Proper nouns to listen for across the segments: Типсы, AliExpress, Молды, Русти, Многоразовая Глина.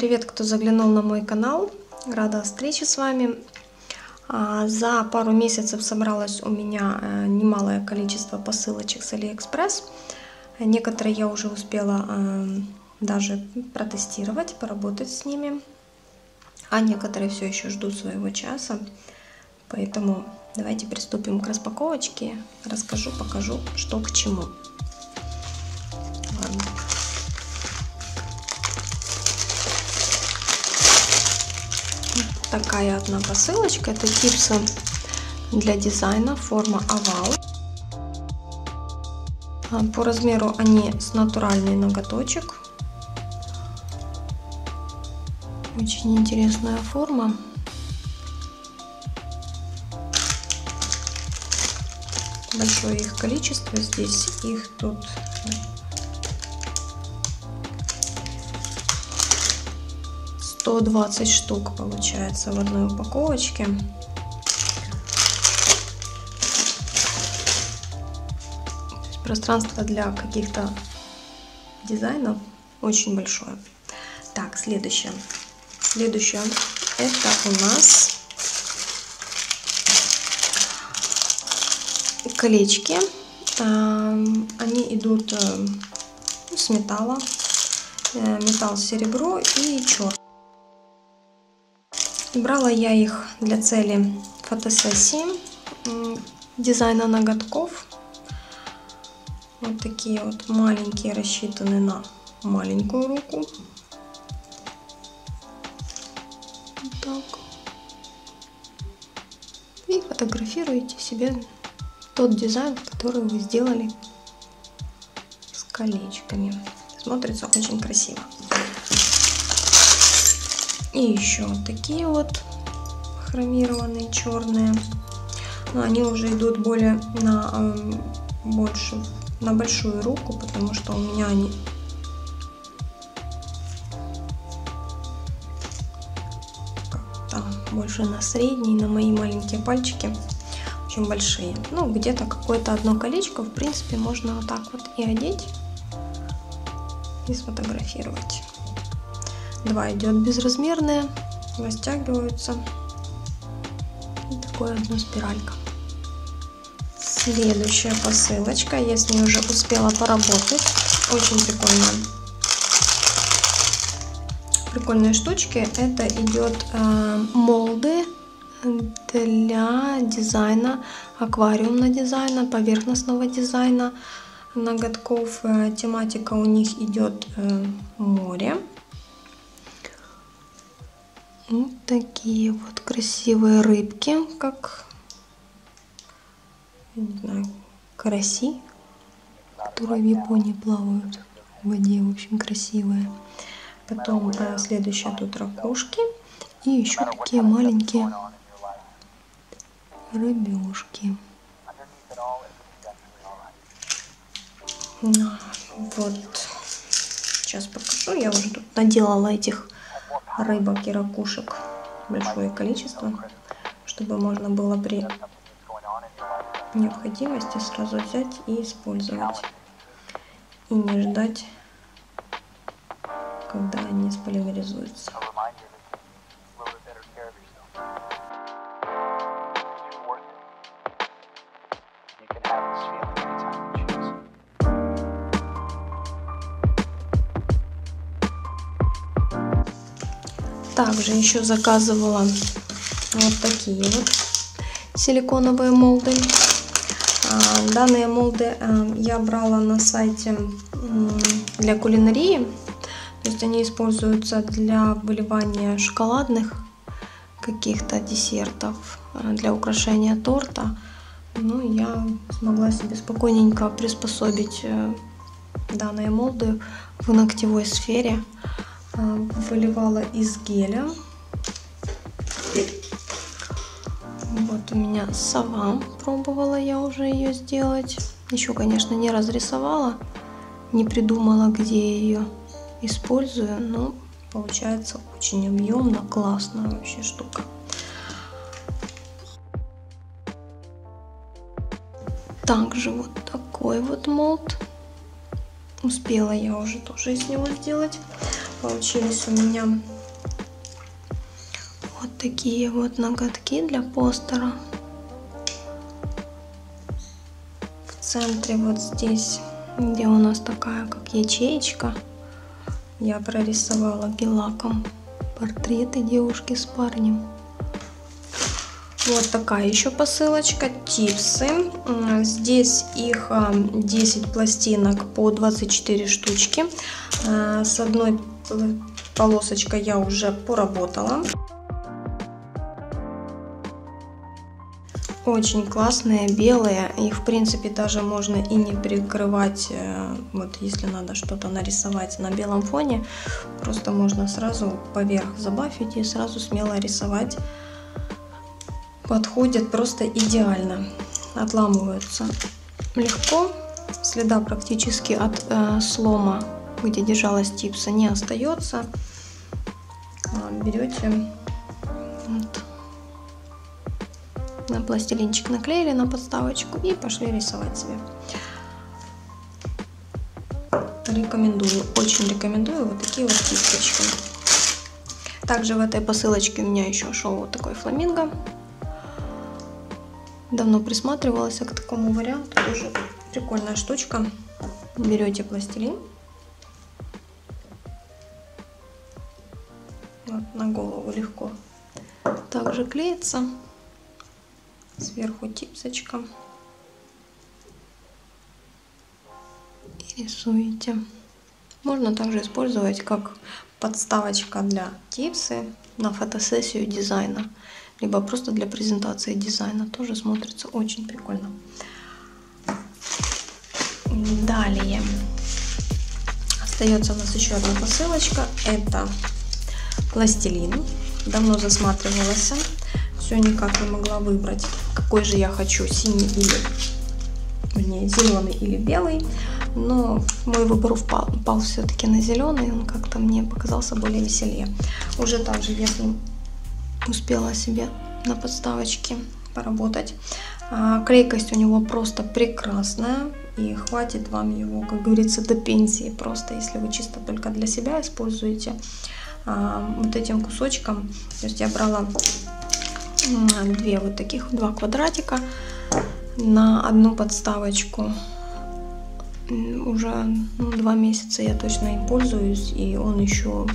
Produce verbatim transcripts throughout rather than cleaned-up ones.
привет, кто заглянул на мой канал. Рада встрече с вами. За пару месяцев собралось у меня немалое количество посылочек с AliExpress. Некоторые я уже успела даже протестировать, поработать с ними. А некоторые все еще ждут своего часа. Поэтому давайте приступим к распаковочке. Расскажу, покажу, что к чему. Ладно. Такая одна посылочка, это типсы для дизайна, форма овал. По размеру они с натуральный ноготочек. Очень интересная форма. Большое их количество, здесь их тут сто двадцать штук получается в одной упаковочке. То есть пространство для каких-то дизайнов очень большое. Так, следующее. Следующее это у нас колечки. Они идут с металла. Металл, серебро и черный. Брала я их для цели фотосессии, дизайна ноготков. Вот такие вот маленькие, рассчитаны на маленькую руку. Вот так. И фотографируете себе тот дизайн, который вы сделали с колечками. Смотрится очень красиво. И еще вот такие вот хромированные черные, но они уже идут более на больше на большую руку, потому что у меня они как-то больше на средний, на мои маленькие пальчики очень большие. Ну где-то какое-то одно колечко в принципе можно вот так вот и одеть и сфотографировать. Два идет безразмерные, растягиваются. И такое одно спиралька. Следующая посылочка. Я с ней уже успела поработать. Очень прикольная. Прикольные штучки. Это идет э, молды для дизайна, аквариумного дизайна, поверхностного дизайна ноготков. Тематика у них идет э, море. Вот такие вот красивые рыбки, как, не знаю, караси, которые в Японии плавают в воде, очень красивые. Потом да, следующие тут ракушки и еще такие маленькие рыбешки. Вот, сейчас покажу, я уже тут наделала этих рыбок и ракушек большое количество, чтобы можно было при необходимости сразу взять и использовать. И не ждать, когда они сполимеризуются. Также еще заказывала вот такие вот силиконовые молды. Данные молды я брала на сайте для кулинарии. То есть они используются для выливания шоколадных каких-то десертов, для украшения торта. Ну, я смогла себе спокойненько приспособить данные молды в ногтевой сфере. Выливала из геля. Вот у меня сова, пробовала я уже ее сделать. Еще, конечно, не разрисовала, не придумала, где ее использую, но получается очень объемно, классная вообще штука. Также вот такой вот молд. Успела я уже тоже из него сделать. получились у меня вот такие вот ноготки для постера. В центре вот здесь, где у нас такая как ячеечка, я прорисовала гель-лаком портреты девушки с парнем. Вот такая еще посылочка, типсы. Здесь их десять пластинок по двадцать четыре штучки. С одной полосочкой я уже поработала. Очень классные, белые. Их, в принципе, даже можно и не прикрывать. Вот если надо что-то нарисовать на белом фоне, просто можно сразу поверх забафить и сразу смело рисовать. Подходят просто идеально, отламываются легко, следа практически от э, слома, где держалась типса, не остается. Берете вот, на пластилинчик наклеили на подставочку и пошли рисовать себе. Рекомендую, очень рекомендую вот такие вот типсочки. Также в этой посылочке у меня еще шел вот такой фламинго. Давно присматривалась к такому варианту, тоже прикольная штучка. Берете пластилин, вот, на голову легко также клеится, сверху типсочка, и рисуете. Можно также использовать как подставочка для типсы на фотосессию дизайна, либо просто для презентации дизайна. Тоже смотрится очень прикольно. Далее. Остается у нас еще одна посылочка. Это пластилин. Давно засматривалась. Все никак не могла выбрать, какой же я хочу. Синий или... Не, зеленый или белый. Но мой выбор упал, упал все-таки на зеленый. Он как-то мне показался более веселее. Уже также я с ним успела себе на подставочке поработать. А, клейкость у него просто прекрасная, и хватит вам его, как говорится, до пенсии. Просто если вы чисто только для себя используете, а, вот этим кусочком, то есть я брала две вот таких, два квадратика на одну подставочку. Уже ну, два месяца я точно им пользуюсь, и он еще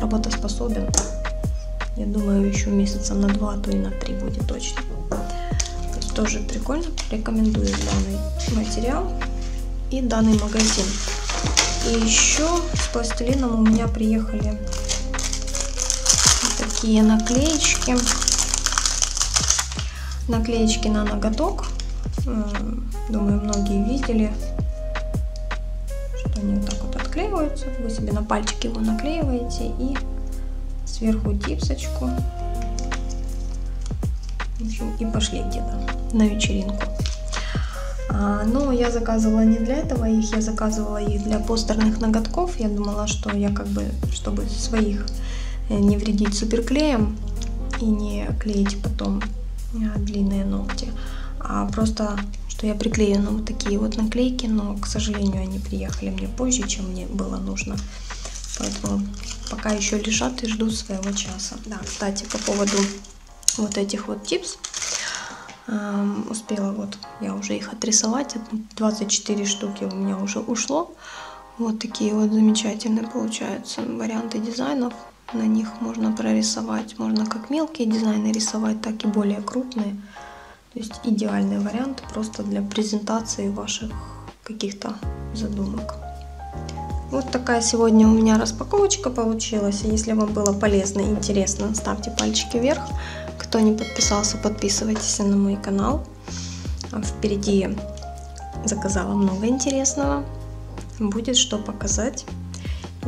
работоспособен. Я думаю, еще месяца на два, а то и на три будет точно. То есть тоже прикольно. Рекомендую данный материал и данный магазин. И еще с пластилином у меня приехали вот такие наклеечки. Наклеечки на ноготок. Думаю, многие видели, что они вот так вот отклеиваются. Вы себе на пальчик его наклеиваете и сверху типсочку. В общем, и пошли где-то на вечеринку. А, но я заказывала не для этого их, я заказывала их для постерных ноготков. Я думала, что я как бы, чтобы своих не вредить суперклеем и не клеить потом длинные ногти, а просто, что я приклею на вот такие вот наклейки, но, к сожалению, они приехали мне позже, чем мне было нужно. Поэтому пока еще лежат и ждут своего часа. Да, кстати, по поводу вот этих вот типс. Эм, успела, вот я уже их отрисовать. двадцать четыре штуки у меня уже ушло. Вот такие вот замечательные получаются варианты дизайнов. На них можно прорисовать. Можно как мелкие дизайны рисовать, так и более крупные. То есть идеальный вариант просто для презентации ваших каких-то задумок. Вот такая сегодня у меня распаковочка получилась. Если вам было полезно и интересно, ставьте пальчики вверх. Кто не подписался, подписывайтесь на мой канал. Впереди заказала много интересного. Будет что показать.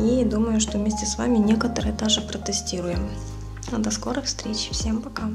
И думаю, что вместе с вами некоторые даже протестируем. До скорых встреч. Всем пока.